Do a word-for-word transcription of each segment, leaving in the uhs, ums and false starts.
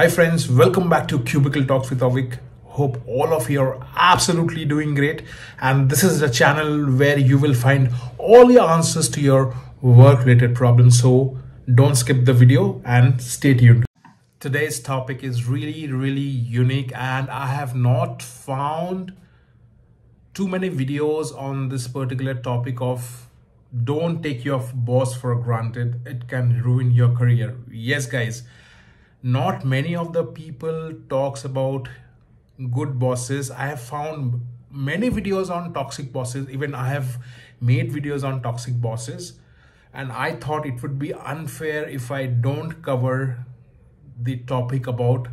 Hi friends, welcome back to Cubicle Talks with Avik. Hope all of you are absolutely doing great. And this is the channel where you will find all your answers to your work-related problems. So don't skip the video and stay tuned. Today's topic is really, really unique, and I have not found too many videos on this particular topic of don't take your boss for granted. It can ruin your career. Yes, guys. Not many of the people talks about good bosses. I have found many videos on toxic bosses. Even I have made videos on toxic bosses, and I thought it would be unfair if I don't cover the topic about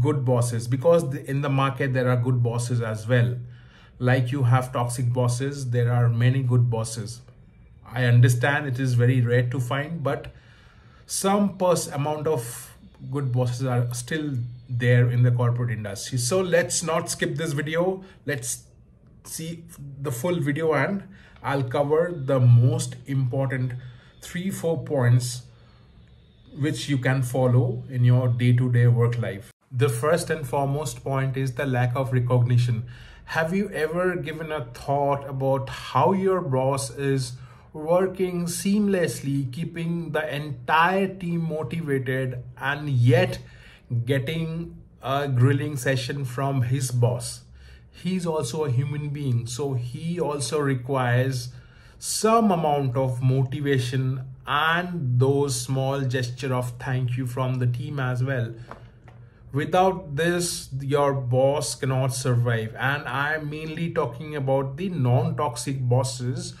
good bosses, because in the market there are good bosses as well. Like you have toxic bosses, there are many good bosses. I understand it is very rare to find, but some pers- amount of good bosses are still there in the corporate industry. So let's not skip this video. Let's see the full video, and I'll cover the most important three, four points which you can follow in your day-to-day work life. The first and foremost point is the lack of recognition. Have you ever given a thought about how your boss is working seamlessly, keeping the entire team motivated, and yet getting a grilling session from his boss? He's also a human being, so he also requires some amount of motivation and those small gesture of thank you from the team as well. Without this, your boss cannot survive. And I'm mainly talking about the non-toxic bosses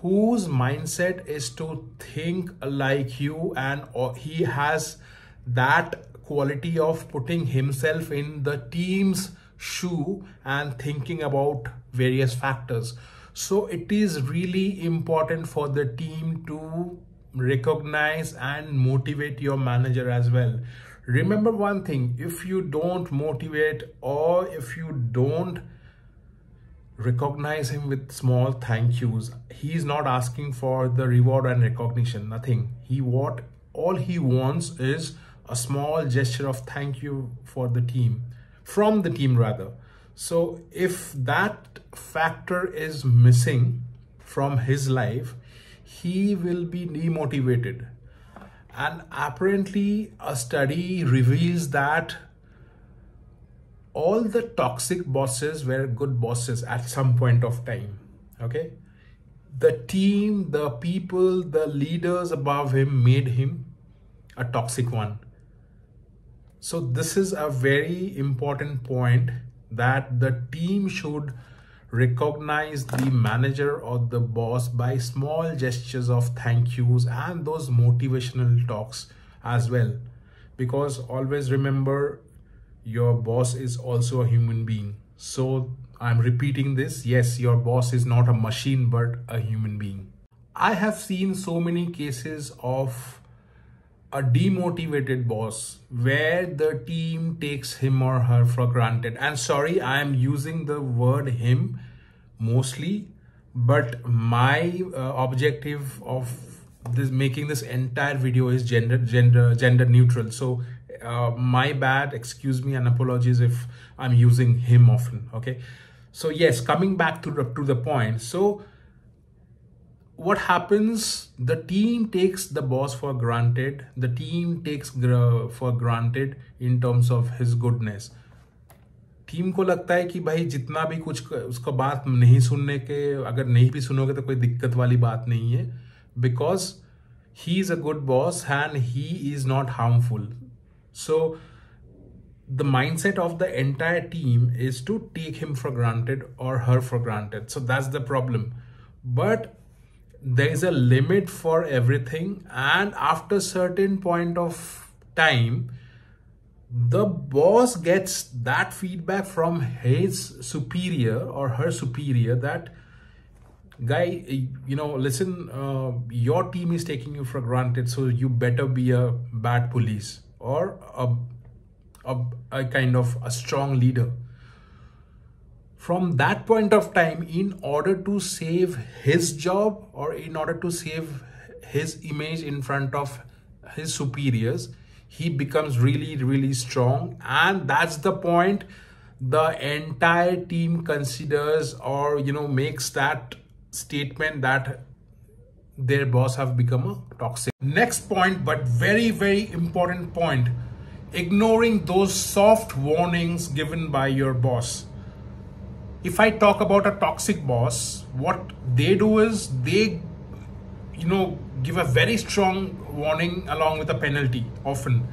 whose mindset is to think like you, and or he has that quality of putting himself in the team's shoe and thinking about various factors. So it is really important for the team to recognize and motivate your manager as well. Remember one thing: if you don't motivate, or if you don't recognize him with small thank yous, he is not asking for the reward and recognition, nothing. He what all he wants is a small gesture of thank you for the team, from the team rather. So if that factor is missing from his life, he will be demotivated. And apparently a study reveals that all the toxic bosses were good bosses at some point of time. Okay, the team, the people, the leaders above him made him a toxic one. So this is a very important point, that the team should recognize the manager or the boss by small gestures of thank yous and those motivational talks as well. Because always remember, your boss is also a human being. So I'm repeating this. Yes, your boss is not a machine, but a human being. I have seen so many cases of a demotivated boss where the team takes him or her for granted. And sorry, I am using the word him mostly, but my uh, objective of this making this entire video is gender, gender, gender neutral. So Uh, my bad, excuse me, and apologies if I'm using him often. Okay, so yes, coming back to the, to the point. So what happens? The team takes the boss for granted. The team takes gr- for granted in terms of his goodness. Team को लगता है कि भाई जितना भी कुछ उसको बात नहीं सुनने के, अगर नहीं भी सुनोगे तो कोई दिक्कत वाली बात नहीं है, because he is a good boss and he is not harmful. So the mindset of the entire team is to take him for granted or her for granted. So that's the problem. But there is a limit for everything. And after a certain point of time, the boss gets that feedback from his superior or her superior that, guy, you know, listen, uh, your team is taking you for granted, so you better be a bad police or a, a, a kind of a strong leader. From that point of time, in order to save his job or in order to save his image in front of his superiors, he becomes really, really strong. And that's the point the entire team considers, or, you know, makes that statement that their boss have become a toxic. Next point, but very, very important point, ignoring those soft warnings given by your boss. If I talk about a toxic boss, what they do is they, you know, give a very strong warning along with a penalty often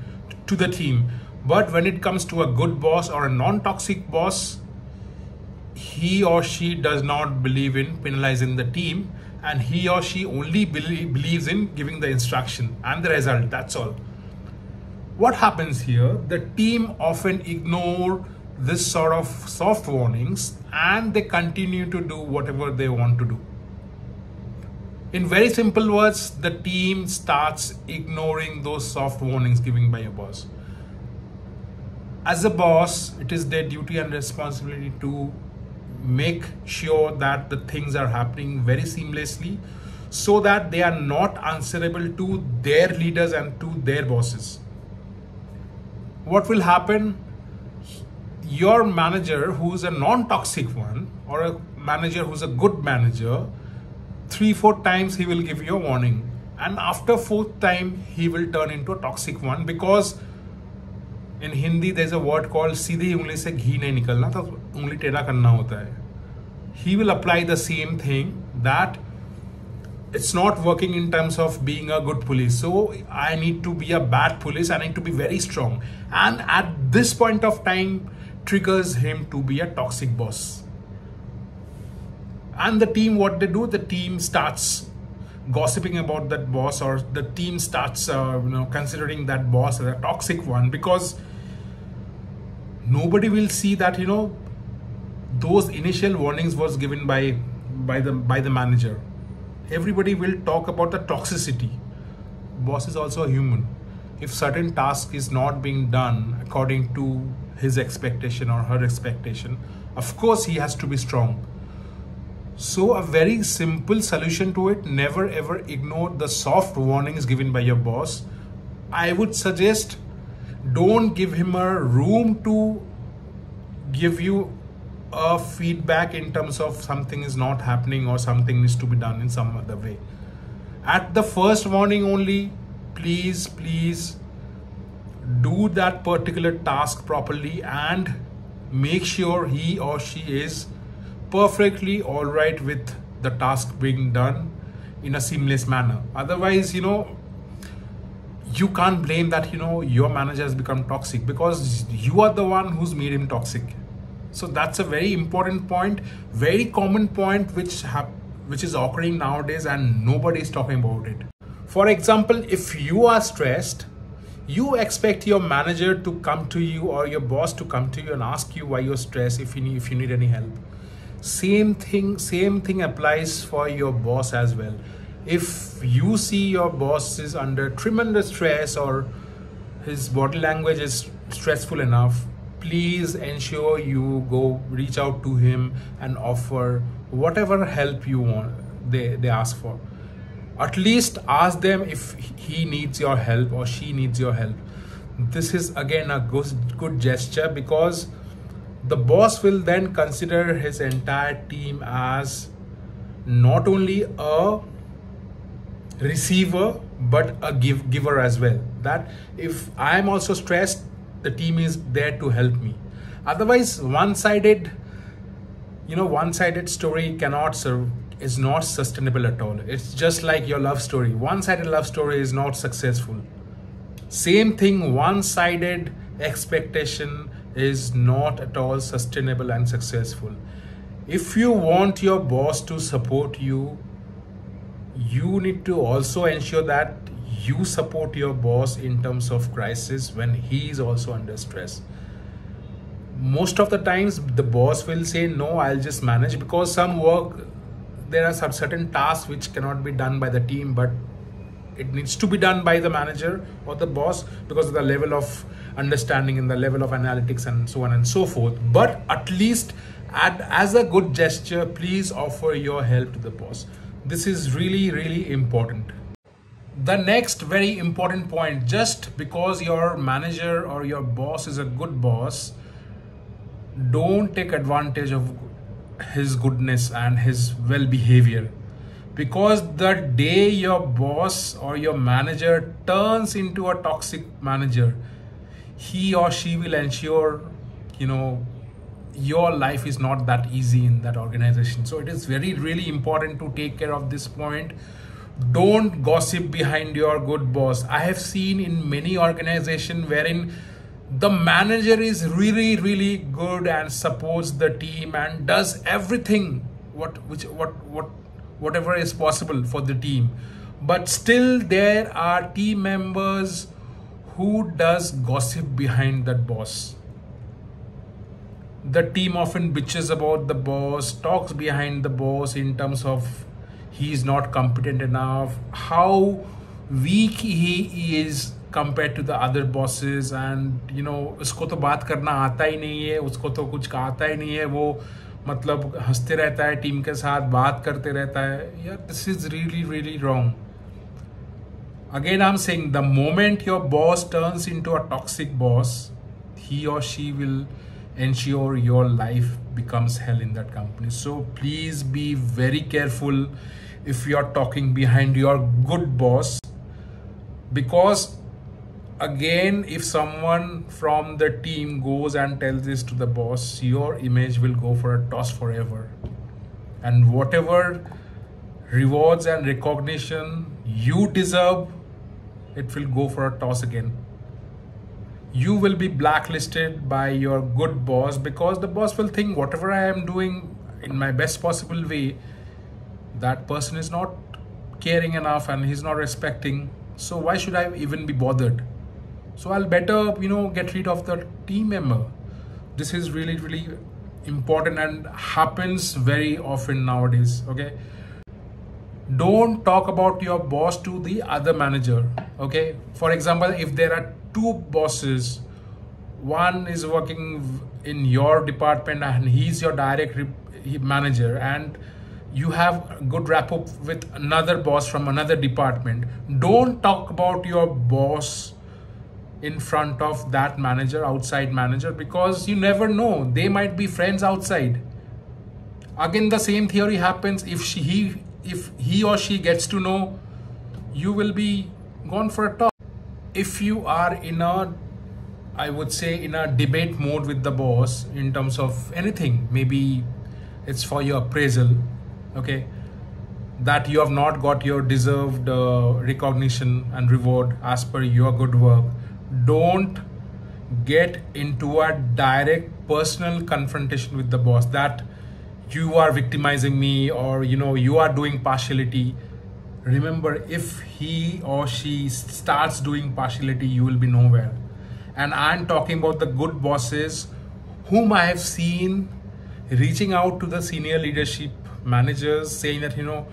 to the team. But when it comes to a good boss or a non-toxic boss, he or she does not believe in penalizing the team, and he or she only believe, believes in giving the instruction and the result, that's all. What happens here, the team often ignore this sort of soft warnings and they continue to do whatever they want to do. In very simple words, the team starts ignoring those soft warnings given by your boss. As a boss, it is their duty and responsibility to make sure that the things are happening very seamlessly so that they are not answerable to their leaders and to their bosses. What will happen? Your manager who's a non-toxic one, or a manager who's a good manager, three, four times he will give you a warning. And after fourth time, he will turn into a toxic one, because in Hindi, there's a word called "Seedhi ungli se ghee nahi nikalna, to ungli teda karna hota hai." He will apply the same thing, that it's not working in terms of being a good police. So I need to be a bad police. I need to be very strong. And at this point of time, triggers him to be a toxic boss. And the team, what they do, the team starts gossiping about that boss, or the team starts uh, you know, considering that boss as a toxic one, because nobody will see that, you know, those initial warnings was given by by the by the manager. Everybody will talk about the toxicity. Boss is also a human. If certain task is not being done according to his expectation or her expectation, of course he has to be strong. So a very simple solution to it, never ever ignore the soft warnings given by your boss. I would suggest don't give him a room to give you a feedback in terms of something is not happening or something needs to be done in some other way. At the first warning only, please, please do that particular task properly and make sure he or she is perfectly all right with the task being done in a seamless manner. Otherwise, you know, you can't blame that, you know, your manager has become toxic, because you are the one who's made him toxic. So that's a very important point, very common point, which which is occurring nowadays and nobody is talking about it. For example, if you are stressed, you expect your manager to come to you or your boss to come to you and ask you why you're stressed, if you need, if you need any help. Same thing, same thing applies for your boss as well. If you see your boss is under tremendous stress or his body language is stressful enough, please ensure you go reach out to him and offer whatever help you want, they, they ask for. At least ask them if he needs your help or she needs your help. This is again a good, good gesture, because the boss will then consider his entire team as not only a receiver, but a give, giver as well. That if I'm also stressed, the team is there to help me. Otherwise, one-sided, you know, one-sided story cannot serve, is not sustainable at all. It's just like your love story. One-sided love story is not successful. Same thing, one-sided expectation is not at all sustainable and successful. If you want your boss to support you, you need to also ensure that you support your boss in terms of crisis when he is also under stress. Most of the times the boss will say, no, I'll just manage, because some work, there are some certain tasks which cannot be done by the team, but it needs to be done by the manager or the boss because of the level of understanding and the level of analytics and so on and so forth. But at least add, as a good gesture, please offer your help to the boss. This is really, really important. The next very important point, just because your manager or your boss is a good boss, don't take advantage of his goodness and his well behavior, because the day your boss or your manager turns into a toxic manager, he or she will ensure, you know, your life is not that easy in that organization. So it is very, really important to take care of this point. Don't gossip behind your good boss. I have seen in many organizations wherein the manager is really, really good and supports the team and does everything what which what what whatever is possible for the team, but still there are team members who does gossip behind that boss. The team often bitches about the boss, talks behind the boss in terms of he is not competent enough, how weak he is compared to the other bosses, and you know, उसको तो बात करना आता ही नहीं है, उसको तो कुछ आता ही नहीं है, वो मतलब हंसते रहता है, टीम के साथ बात करते रहता है. Yeah, this is really, really wrong. Again, I'm saying the moment your boss turns into a toxic boss, he or she will ensure your life becomes hell in that company. So please be very careful if you are talking behind your good boss, because again, if someone from the team goes and tells this to the boss, your image will go for a toss forever, and whatever rewards and recognition you deserve, it will go for a toss again. You will be blacklisted by your good boss, because the boss will think whatever I am doing in my best possible way, that person is not caring enough and he's not respecting. So why should I even be bothered? So I'll better, you know, get rid of the team member. This is really, really important and happens very often nowadays. Okay. Don't talk about your boss to the other manager. Okay. For example, if there are two bosses, one is working in your department and he's your direct manager, and you have good rapport with another boss from another department, don't talk about your boss in front of that manager, outside manager, because you never know, they might be friends outside. Again, the same theory happens. If she he if he or she gets to know, you will be gone for a talk. If you are in a, I would say, in a debate mode with the boss in terms of anything, maybe it's for your appraisal, okay, that you have not got your deserved uh, recognition and reward as per your good work, don't get into a direct personal confrontation with the boss that you are victimizing me, or you know, you are doing partiality. Remember, if he or she starts doing partiality, you will be nowhere. And I'm talking about the good bosses whom I have seen reaching out to the senior leadership managers saying that, you know,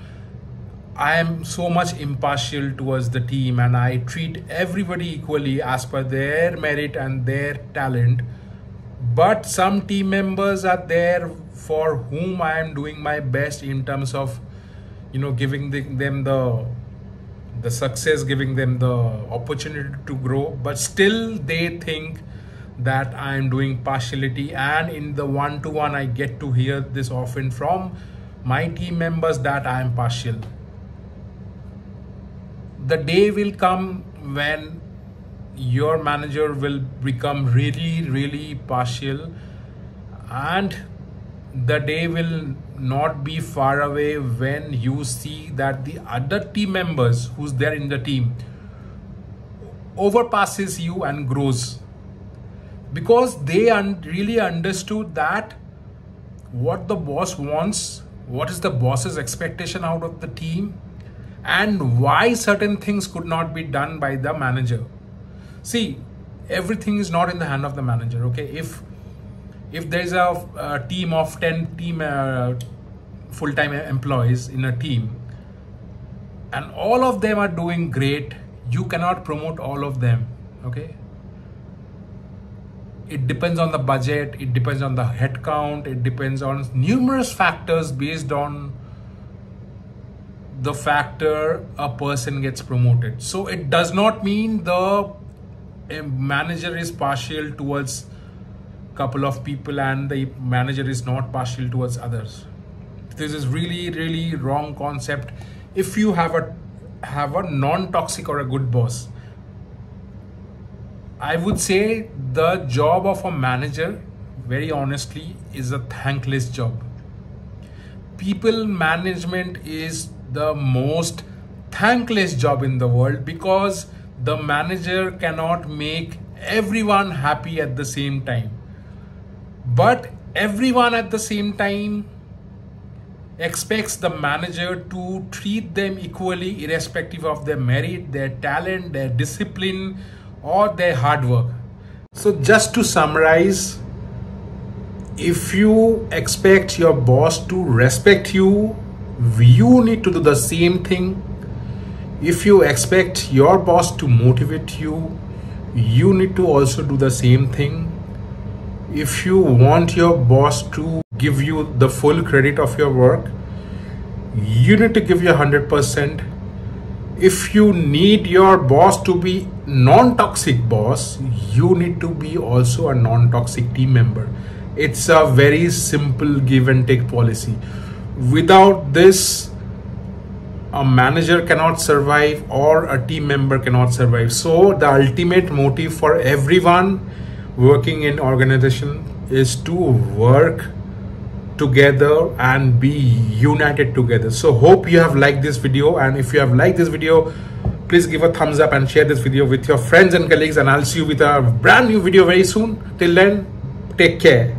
I am so much impartial towards the team and I treat everybody equally as per their merit and their talent. But some team members are there for whom I am doing my best in terms of, you know, giving the, them the the success, giving them the opportunity to grow, but still they think that I am doing partiality. And in the one-to-one, I get to hear this often from my team members that I am partial. The day will come when your manager will become really, really partial, and the day will not be far away when you see that the other team members who's there in the team overpasses you and grows, because they un- really understood that what the boss wants, what is the boss's expectation out of the team, and why certain things could not be done by the manager. See, everything is not in the hand of the manager. Okay, if If there's a, a team of ten team uh, full-time employees in a team and all of them are doing great, you cannot promote all of them, okay? It depends on the budget, it depends on the headcount, it depends on numerous factors based on the factor a person gets promoted. So it does not mean the manager is partial towards a couple of people and the manager is not partial towards others. This is really, really wrong concept. If you have a have a non-toxic or a good boss, I would say the job of a manager, very honestly, is a thankless job. People management is the most thankless job in the world, because the manager cannot make everyone happy at the same time. But everyone at the same time expects the manager to treat them equally, irrespective of their merit, their talent, their discipline, or their hard work. So just to summarize, if you expect your boss to respect you, you need to do the same thing. If you expect your boss to motivate you, you need to also do the same thing. If you want your boss to give you the full credit of your work, you need to give your one hundred percent. If you need your boss to be non-toxic boss, you need to be also a non-toxic team member. It's a very simple give and take policy. Without this, a manager cannot survive or a team member cannot survive. So the ultimate motive for everyone working in organization is to work together and be united together. So hope you have liked this video, and if you have liked this video, please give a thumbs up and share this video with your friends and colleagues, and I'll see you with a brand new video very soon. Till then, take care.